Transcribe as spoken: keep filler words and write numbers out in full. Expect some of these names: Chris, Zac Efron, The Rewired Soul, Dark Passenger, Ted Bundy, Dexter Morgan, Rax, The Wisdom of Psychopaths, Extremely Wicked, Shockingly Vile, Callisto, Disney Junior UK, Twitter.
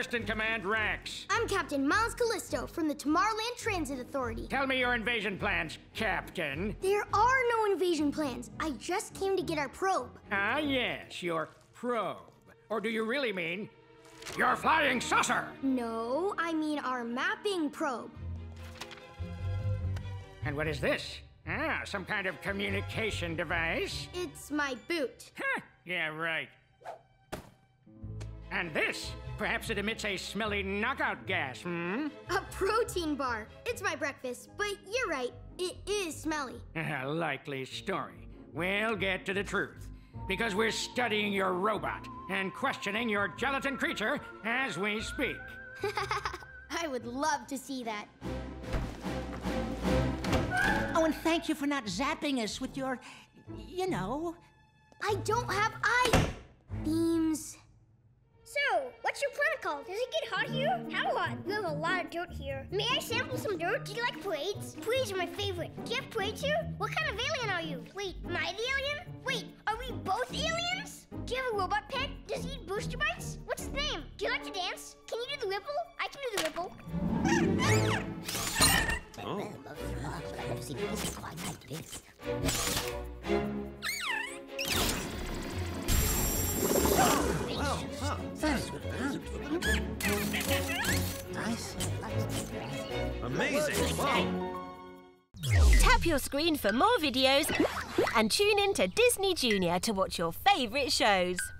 First in command, Rax. I'm Captain Miles Callisto from the Tomorrowland Transit Authority. Tell me your invasion plans, Captain. There are no invasion plans. I just came to get our probe. Ah, yes, your probe. Or do you really mean your flying saucer? No, I mean our mapping probe. And what is this? Ah, some kind of communication device? It's my boot. Huh, yeah, right. And this? Perhaps it emits a smelly knockout gas, hmm? A protein bar. It's my breakfast, but you're right. It is smelly. Likely story. We'll get to the truth. Because we're studying your robot and questioning your gelatin creature as we speak. I would love to see that. Oh, and thank you for not zapping us with your, you know. I don't have eye beams. So, what's your protocol? Does it get hot here? How hot? We have a lot of dirt here. May I sample some dirt? Do you like parades? Parades are my favorite. Do you have parades here? What kind of alien are you? Wait, am I the alien? Wait, are we both aliens? Do you have a robot pet? Does he eat booster bites? What's his name? Do you like to dance? Can you do the ripple? I can do the ripple. Oh. Oh, oh, that's nice. Amazing. Wow. Tap your screen for more videos and tune in to Disney Junior to watch your favorite shows.